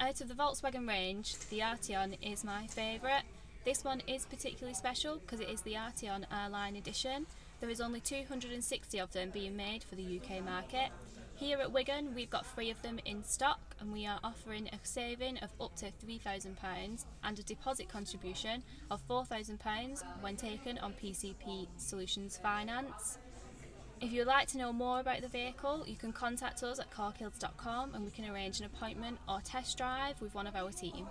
Out of the Volkswagen range, the Arteon is my favourite. This one is particularly special because it is the Arteon R-line edition. There is only 260 of them being made for the UK market. Here at Wigan we've got 3 of them in stock and we are offering a saving of up to £3,000 and a deposit contribution of £4,000 when taken on PCP Solutions Finance. If you would like to know more about the vehicle, you can contact us at corkills.com and we can arrange an appointment or test drive with one of our team.